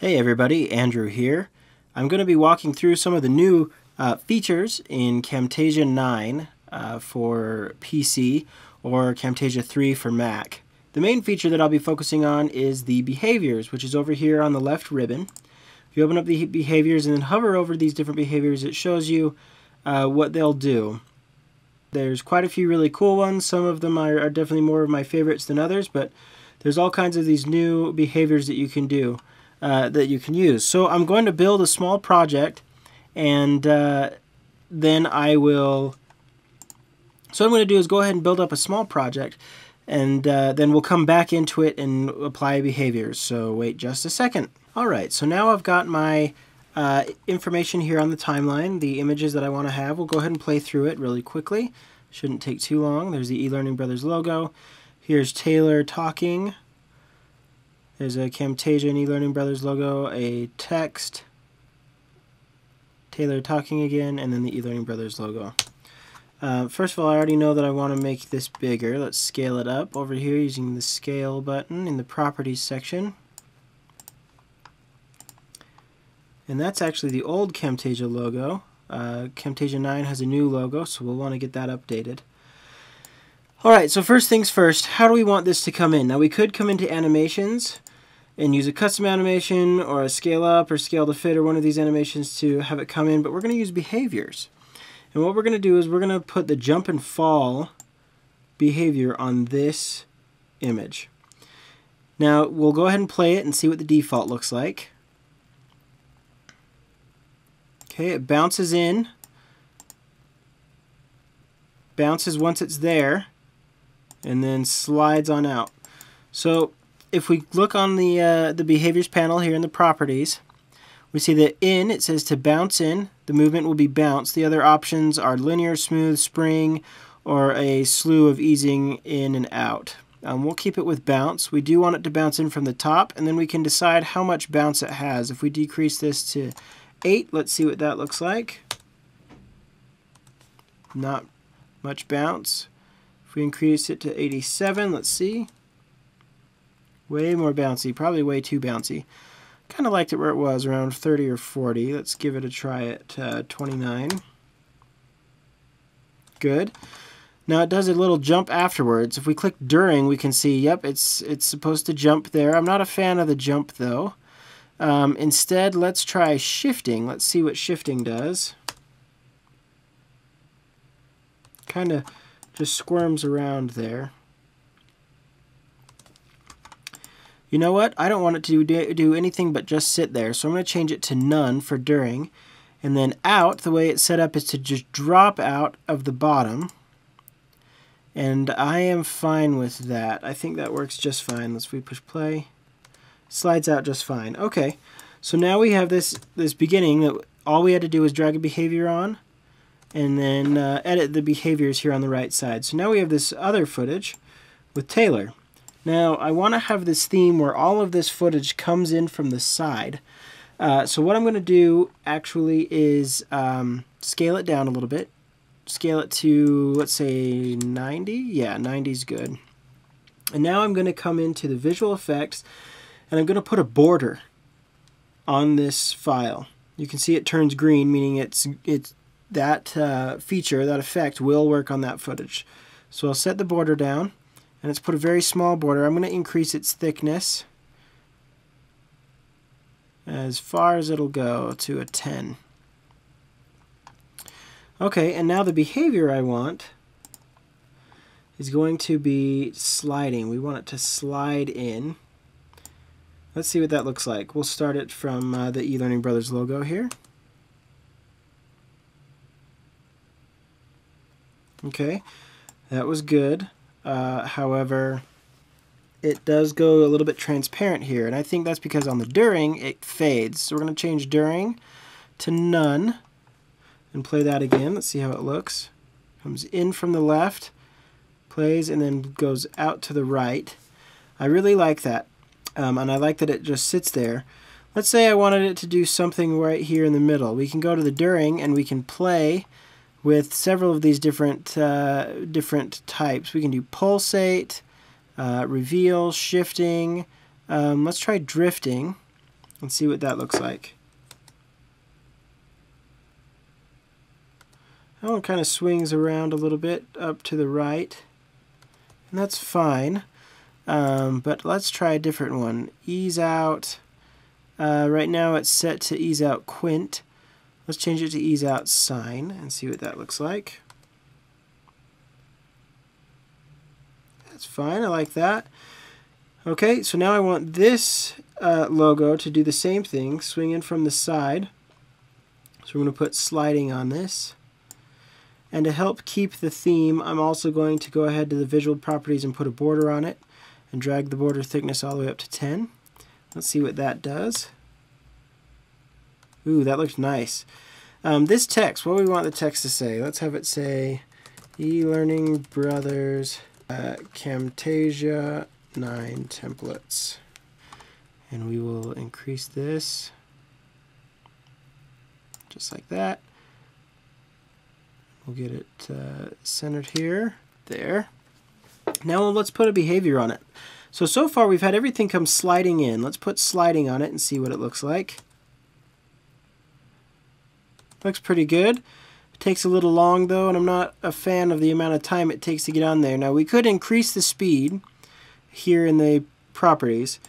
Hey everybody, Andrew here. I'm going to be walking through some of the new features in Camtasia 9 for PC or Camtasia 3 for Mac. The main feature that I'll be focusing on is the behaviors, which is over here on the left ribbon. If you open up the behaviors and then hover over these different behaviors, it shows you what they'll do. There's quite a few really cool ones. Some of them are definitely more of my favorites than others, but there's all kinds of these new behaviors that you can do. That you can use. So I'm going to build a small project, and then I will... So what I'm going to do is go ahead and build up a small project, and then we'll come back into it and apply behaviors. So wait just a second. Alright, so now I've got my information here on the timeline, the images that I want to have. We'll go ahead and play through it really quickly. Shouldn't take too long. There's the eLearning Brothers logo. Here's Taylor talking. There's a Camtasia and eLearning Brothers logo, a text, Taylor talking again, and then the eLearning Brothers logo. First of all, I already know that I want to make this bigger. Let's scale it up over here using the scale button in the properties section. And that's actually the old Camtasia logo. Camtasia 9 has a new logo, so we'll want to get that updated. Alright, so first things first, how do we want this to come in? Now we could come into animations and use a custom animation or a scale up or scale to fit or one of these animations to have it come in, but we're going to use behaviors. And what we're going to do is we're going to put the jump and fall behavior on this image. Now we'll go ahead and play it and see what the default looks like. Okay, it bounces in. Bounces once it's there, and then slides on out. So if we look on the behaviors panel here in the properties, we see that in, it says to bounce in, the movement will be bounce. The other options are linear, smooth, spring, or a slew of easing in and out. We'll keep it with bounce. We do want it to bounce in from the top, and then we can decide how much bounce it has. If we decrease this to 8, let's see what that looks like. Not much bounce. If we increase it to 87, let's see. Way more bouncy, probably way too bouncy. Kind of liked it where it was, around 30 or 40. Let's give it a try at 29. Good. Now it does a little jump afterwards. If we click during, we can see, yep, it's supposed to jump there. I'm not a fan of the jump though. Instead, let's try shifting. Let's see what shifting does. Kind of just squirms around there. You know what? I don't want it to do anything but just sit there, so I'm going to change it to none for during. And then out, the way it's set up is to just drop out of the bottom. And I am fine with that. I think that works just fine. Let's push play. Slides out just fine. Okay, so now we have this beginning that all we had to do was drag a behavior on, and then edit the behaviors here on the right side. So now we have this other footage with Taylor. Now I want to have this theme where all of this footage comes in from the side. So what I'm going to do actually is scale it down a little bit. Scale it to, let's say, 90. Yeah, 90 is good. And now I'm going to come into the visual effects, and I'm going to put a border on this file. You can see it turns green, meaning it's that feature, that effect, will work on that footage. So I'll set the border down, and let's put a very small border. I'm going to increase its thickness as far as it'll go to a 10. Okay, and now the behavior I want is going to be sliding. We want it to slide in. Let's see what that looks like. We'll start it from the eLearning Brothers logo here. Okay, that was good. However, it does go a little bit transparent here, and I think that's because on the during it fades. So we're going to change during to none and play that again. Let's see how it looks. Comes in from the left, plays, and then goes out to the right. I really like that, and I like that it just sits there. Let's say I wanted it to do something right here in the middle. We can go to the during and we can play with several of these different types. We can do pulsate, reveal, shifting. Let's try drifting. and see what that looks like. That one kind of swings around a little bit up to the right, and that's fine. But let's try a different one. Ease out. Right now it's set to ease out quint. Let's change it to ease out sine and see what that looks like. That's fine. I like that. Okay, so now I want this logo to do the same thing, swing in from the side. So we're going to put sliding on this. And to help keep the theme, I'm also going to go ahead to the visual properties and put a border on it, and drag the border thickness all the way up to 10. Let's see what that does. Ooh, that looks nice. This text, what do we want the text to say? Let's have it say, eLearning Brothers Camtasia 9 templates. And we will increase this, just like that. We'll get it centered here, there. Now let's put a behavior on it. So far we've had everything come sliding in. Let's put sliding on it and see what it looks like. Looks pretty good. It takes a little long though, and I'm not a fan of the amount of time it takes to get on there. Now we could increase the speed here in the properties.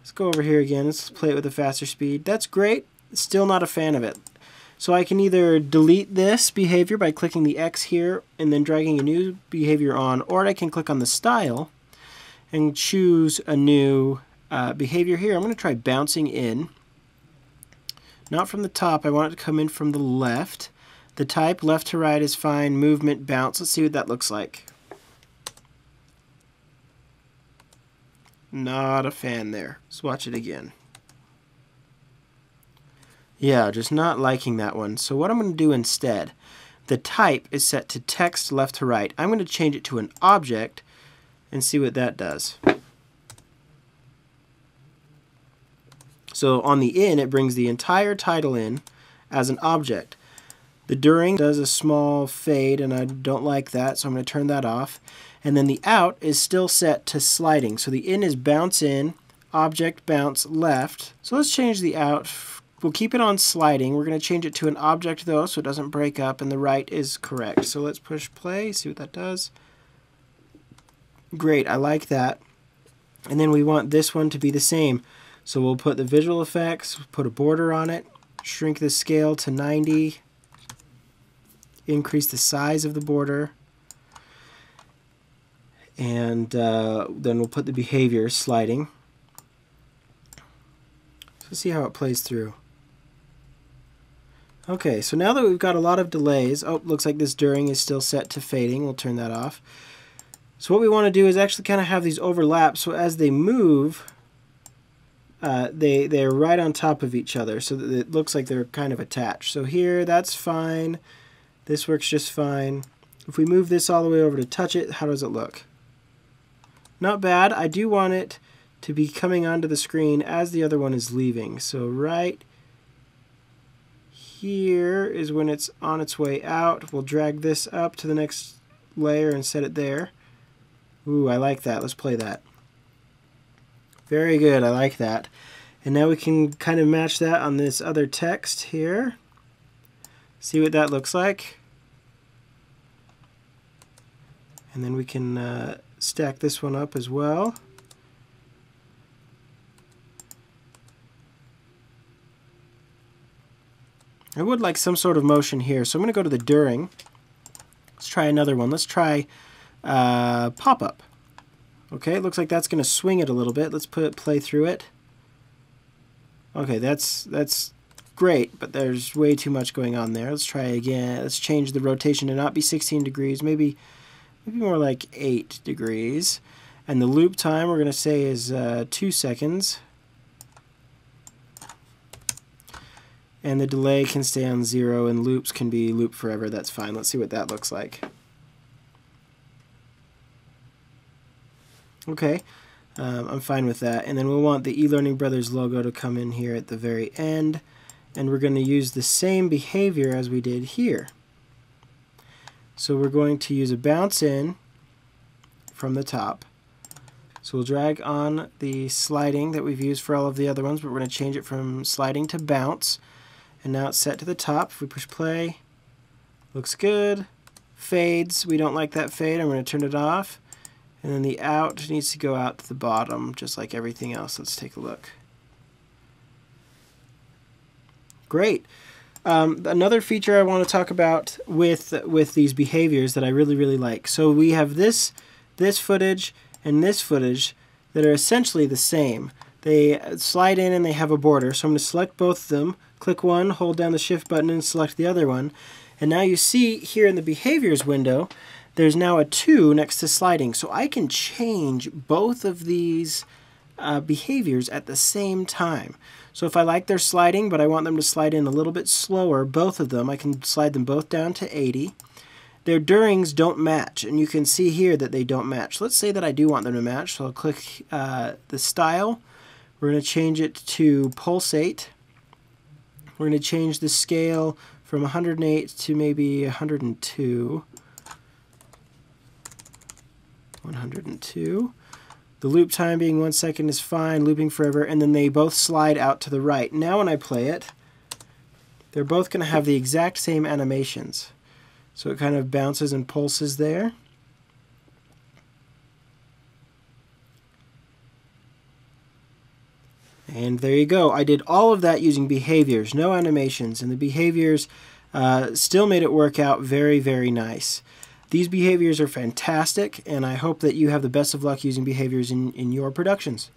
Let's go over here again. Let's play it with a faster speed. That's great. Still not a fan of it. So I can either delete this behavior by clicking the X here and then dragging a new behavior on, or I can click on the style and choose a new behavior here. I'm going to try bouncing in. Not from the top. I want it to come in from the left. The type, left to right is fine. Movement, bounce. Let's see what that looks like. Not a fan there. Let's watch it again. Yeah, just not liking that one. So what I'm going to do instead, the type is set to text left to right. I'm going to change it to an object and see what that does. So on the in, it brings the entire title in as an object. The during does a small fade, and I don't like that, so I'm going to turn that off. And then the out is still set to sliding. So the in is bounce in, object bounce left. So let's change the out. We'll keep it on sliding. We're going to change it to an object, though, so it doesn't break up, and the right is correct. So let's push play, see what that does. Great, I like that. And then we want this one to be the same. So we'll put the visual effects, put a border on it, shrink the scale to 90, increase the size of the border, and then we'll put the behavior sliding. Let's see how it plays through. Okay, so now that we've got a lot of delays, oh, looks like this during is still set to fading. We'll turn that off. So what we want to do is actually kind of have these overlap, so as they move, they're right on top of each other, so that it looks like they're kind of attached. So here, that's fine. This works just fine. If we move this all the way over to touch it, how does it look? Not bad. I do want it to be coming onto the screen as the other one is leaving. So right here is when it's on its way out. We'll drag this up to the next layer and set it there. Ooh, I like that. Let's play that. Very good. I like that. And now we can kind of match that on this other text here. See what that looks like. And then we can stack this one up as well. I would like some sort of motion here, so I'm going to go to the during. Let's try another one. Let's try pop-up. Okay, it looks like that's going to swing it a little bit. Let's put play through it. Okay, that's great, but there's way too much going on there. Let's try again. Let's change the rotation to not be 16 degrees, maybe more like 8 degrees. And the loop time we're going to say is 2 seconds. And the delay can stay on 0, and loops can be looped forever. That's fine. Let's see what that looks like. Okay, I'm fine with that. And then we'll want the eLearning Brothers logo to come in here at the very end. And we're going to use the same behavior as we did here. So we're going to use a bounce in from the top. So we'll drag on the sliding that we've used for all of the other ones, but we're going to change it from sliding to bounce. And now it's set to the top. If we push play, looks good. Fades, we don't like that fade. I'm going to turn it off. And then the out needs to go out to the bottom, just like everything else. Let's take a look. Great. Another feature I want to talk about with these behaviors that I really like. So we have this footage and this footage that are essentially the same. They slide in and they have a border. So I'm going to select both of them, click one, hold down the shift button, and select the other one. And now you see here in the behaviors window, there's now a 2 next to sliding. So I can change both of these behaviors at the same time. So if I like their sliding, but I want them to slide in a little bit slower, both of them, I can slide them both down to 80. Their durings don't match, and you can see here that they don't match. Let's say that I do want them to match, so I'll click the style. We're going to change it to pulsate. We're going to change the scale from 108 to maybe 102. 102. The loop time being 1 second is fine, looping forever, and then they both slide out to the right. Now when I play it, they're both going to have the exact same animations. So it kind of bounces and pulses there. And there you go. I did all of that using behaviors, no animations, and the behaviors still made it work out very nice. These behaviors are fantastic, and I hope that you have the best of luck using behaviors in your productions.